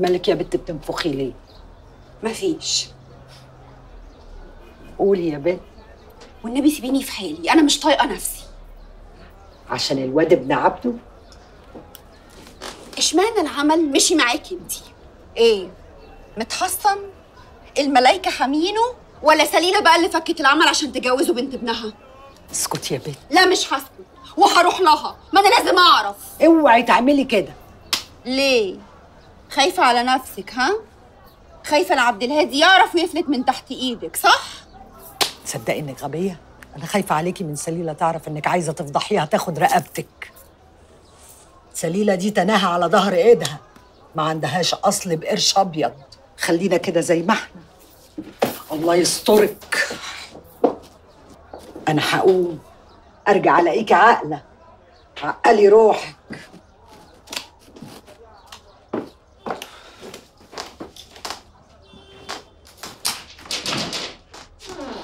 مالك يا بت بتنفخي ليه؟ مفيش. قولي يا بنت. والنبي سيبيني في حالي، أنا مش طايقة نفسي. عشان الواد ابن عبده؟ اشمعنى العمل مشي معاكي انتي؟ ايه؟ متحصن؟ الملايكة حامينه؟ ولا سليلة بقى اللي فكت العمل عشان تجوزه بنت ابنها؟ اسكتي يا بنت. لا مش هسكت، وهروح لها، ما انا لازم اعرف. اوعي تعملي كده. ليه؟ خايفة على نفسك ها؟ خايفة لعبد الهادي يعرف ويفلت من تحت ايدك صح؟ تصدقي انك غبية؟ أنا خايفة عليكي من سليلة تعرف إنك عايزة تفضحيها تاخد رقبتك. سليلة دي تناها على ظهر إيدها، ما عندهاش أصل بقرش أبيض. خلينا كده زي ما إحنا. الله يسترك. أنا هقوم أرجع ألاقيكي عاقلة. عقلي روحك.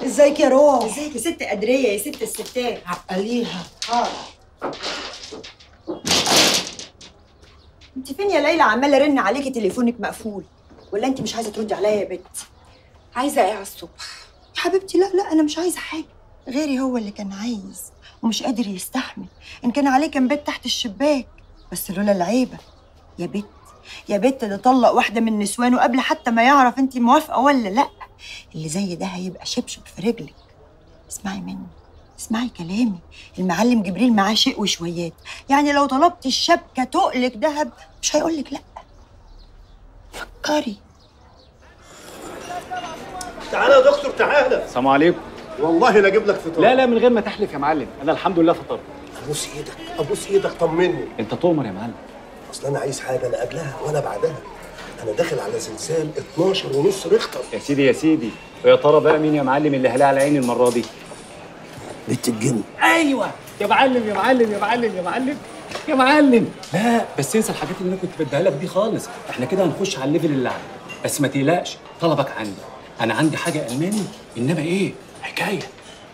ازيك يا روح؟ ازيك يا ست قادرية يا ست الستات؟ عقليها. انت فين يا ليلى؟ عمالة ارن عليكي تليفونك مقفول، ولا انت مش عايزة تردي عليا يا بنت؟ عايزة ايه على الصبح؟ يا حبيبتي لا لا، انا مش عايزة حاجة، غيري هو اللي كان عايز ومش قادر يستحمل، ان كان عليه كان بيت تحت الشباك، بس لولا العيبة. يا بت يا بت ده طلق واحدة من نسوانه قبل حتى ما يعرف انت موافقة ولا لأ. اللي زي ده هيبقى شبشب في رجلك. اسمعي مني، اسمعي كلامي. المعلم جبريل معاه شيء وشويات، يعني لو طلبتي الشبكة تقلك دهب مش هيقولك لأ. فكري. تعالى يا دكتور تعالى. السلام عليكم. والله لا اجيب لك فطار. لا لا من غير ما تحلف يا معلم، أنا الحمد لله فطرت. أبوس إيدك أبوس إيدك طمني. أنت تؤمر يا معلم. أصل أنا عايز حاجة لا قبلها ولا بعدها. أنا داخل على زلزال 12.5 ريختر. يا سيدي يا سيدي، ويا ترى بقى مين يا معلم اللي هلاقي على عيني المرة دي؟ بنت الجن. أيوه يا معلم يا معلم يا معلم يا معلم يا معلم. لا بس انسى الحاجات اللي أنا كنت بديها لك دي خالص، إحنا كده هنخش على الليفل اللعب. بس ما تقلقش، طلبك عندي. أنا عندي حاجة ألماني، إنما إيه؟ حكاية.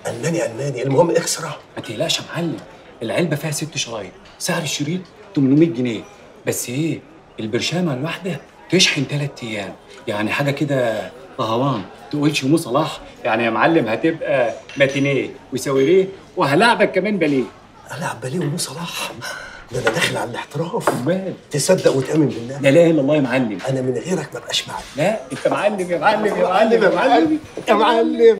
ألماني ألماني، المهم اكسرها. ما تقلقش يا معلم، العلبة فيها 6 شرايط، سعر الشريط 800 جنيه. بس إيه؟ البرشامة الواحدة تشحن 3 ايام، يعني حاجه كده رهوان. تقولش مو صلاح يعني يا معلم، هتبقى ماتينيه وساوريه وهلعبك كمان باليه. العب باليه ومو صلاح؟ ده انا داخل على الاحتراف. امال تصدق وتامن بالله؟ لا اله الا الله يا معلم، انا من غيرك ما بقاش معلم. لا انت معلم يا معلم يا معلم يا معلم يا معلم.